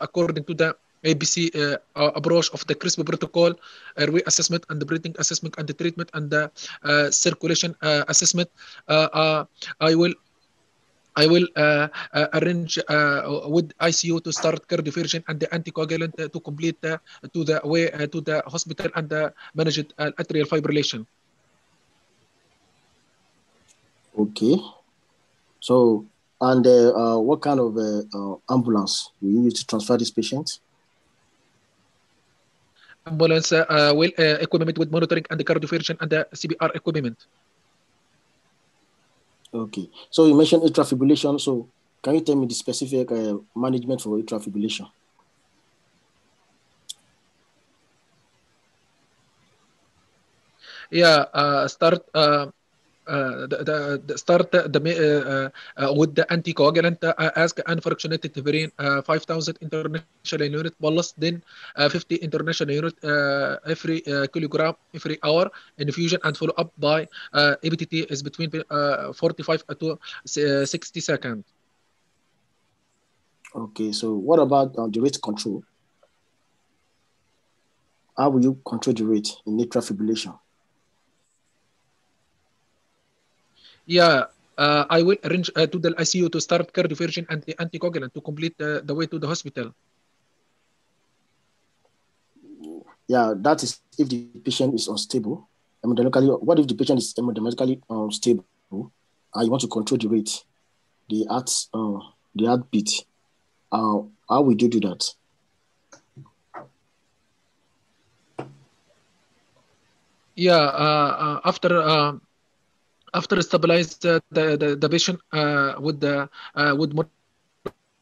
according to the ABC approach of the CRISP protocol, airway assessment and the breathing assessment and the treatment and the circulation assessment. I will arrange with ICU to start cardioversion and the anticoagulant to complete to the way to the hospital and manage atrial fibrillation. Okay, so. And what kind of ambulance do you use to transfer this patient? Ambulance will equipment with monitoring and the cardioversion and the CPR equipment. Okay. So you mentioned atrial fibrillation. So can you tell me the specific management for atrial fibrillation? Yeah. Start with the anticoagulant as unfractionated heparin 5,000 international unit bolus, then 50 international unit every kilogram every hour infusion, and follow up by APTT is between 45 to 60 seconds. Okay, so what about the rate control? How will you control the rate in atrial fibrillation? Yeah, I will arrange to the ICU to start cardioversion and the anticoagulant to complete the way to the hospital. Yeah, that is if the patient is unstable. Hemodynamically, what if the patient is hemodynamically unstable? I want to control the rate, the heartbeat. How would you do that? Yeah, after stabilize the patient with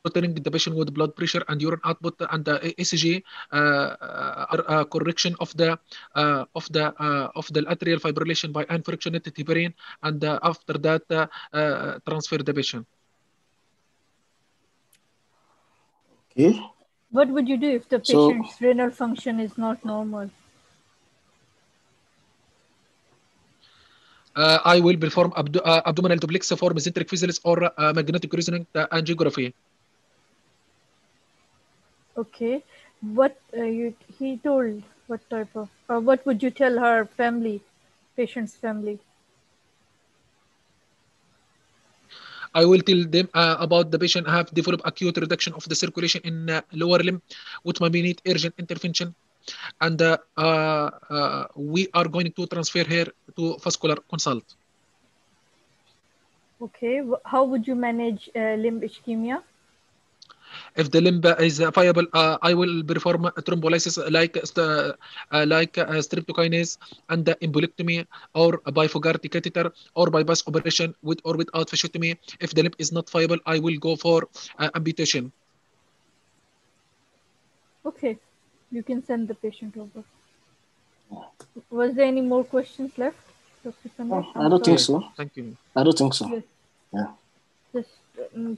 monitoring the patient with blood pressure and urine output and the ECG correction of the atrial fibrillation by unfractionated heparin, and after that transfer the patient. Okay. What would you do if the patient's renal function is not normal? I will perform abdominal duplex for mesenteric physalis or magnetic resonant angiography. Okay, what he told? What type of? Or what would you tell her family, patient's family? I will tell them about the patient have developed acute reduction of the circulation in lower limb, which may need urgent intervention, and we are going to transfer her to vascular consult. Okay, how would you manage limb ischemia? If the limb is viable, I will perform thrombolysis like streptokinase and embolectomy, or by Fogarty catheter, or bypass operation with or without fasciotomy. If the limb is not viable, I will go for amputation. Okay. You can send the patient over. Was there any more questions left, Dr. Samir? I don't think so. Thank you. I don't think so. Yes. Yeah. Just 20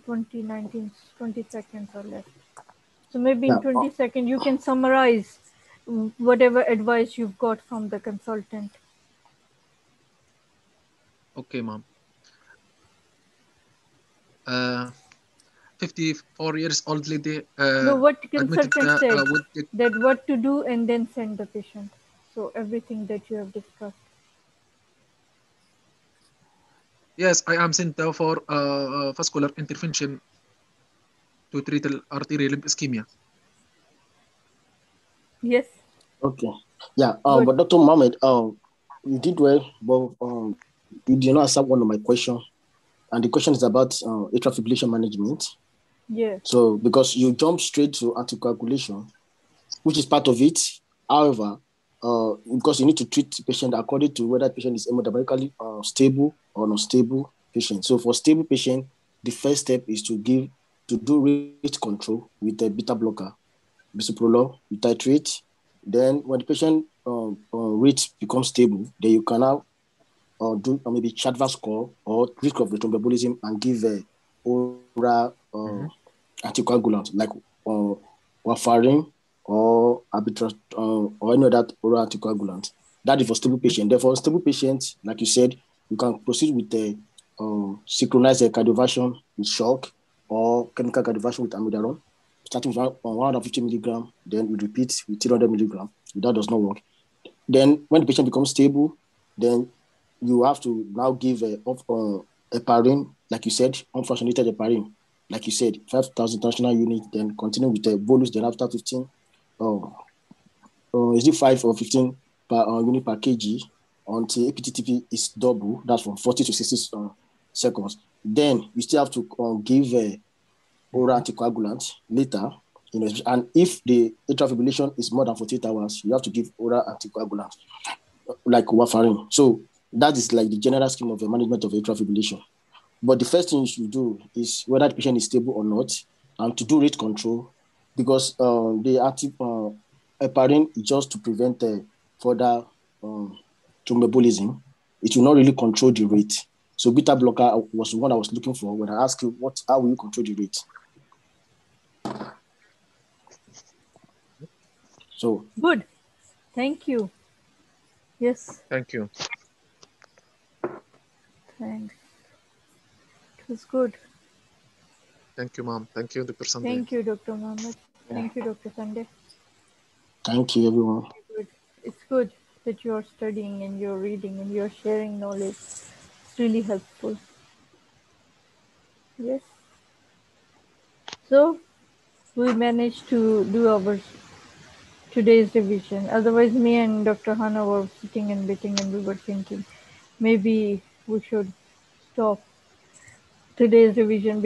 seconds are left. So maybe in 20 seconds, you can summarize whatever advice you've got from the consultant. Okay, ma'am. 54 years old lady. No, what consultant said that what to do and then send the patient. So everything that you have discussed. Yes, I am sent for vascular intervention to treat arterial limb ischemia. Yes. Okay. Yeah, but Dr. Mohammed, you did well, but you did not answer one of my questions. And the question is about atrial fibrillation management. Yeah. So, because you jump straight to anticoagulation, which is part of it. However, because you need to treat the patient according to whether the patient is hemodynamically stable or unstable patient. So, for stable patient, the first step is to do rate control with a beta blocker, bisoprolol. You titrate. Then, when the patient rate becomes stable, then you can now do maybe CHADVASc score or risk of thromboembolism and give oral anticoagulant like warfarin or any other oral anticoagulant. That is for stable patient. Therefore, stable patients, like you said, you can proceed with a synchronized cardioversion with shock or chemical cardioversion with amiodarone, starting from 150 milligram, then we repeat with 300 milligram. If that does not work, then when the patient becomes stable, then you have to now give heparin, like you said, unfractionated heparin, like you said, 5,000 international units, then continue with the bolus, then after 15, is it 5 or 15 per unit per kg until APTT is double, that's from 40 to 60 seconds. Then you still have to give oral anticoagulant later, you know, and if the atrial fibrillation is more than 48 hours, you have to give oral anticoagulant, like warfarin. So that is like the general scheme of the management of atrial fibrillation. But the first thing you should do is whether the patient is stable or not, and to do rate control, because the active heparin is just to prevent further thromboembolism. It will not really control the rate. So beta blocker was the one I was looking for when I asked you, how will you control the rate? So good. Thank you. Yes. Thank you. Thanks. It was good. Thank you, ma'am. Thank you, Dr. Sunday. Thank you, Dr. Mohammed. Yeah. Thank you, Dr. Sunday. Thank you, everyone. It's good that you're studying and you're reading and you're sharing knowledge. It's really helpful. Yes. So we managed to do our today's revision. Otherwise, me and Dr. Hannah were sitting and waiting, and we were thinking, maybe we should stop today's revision.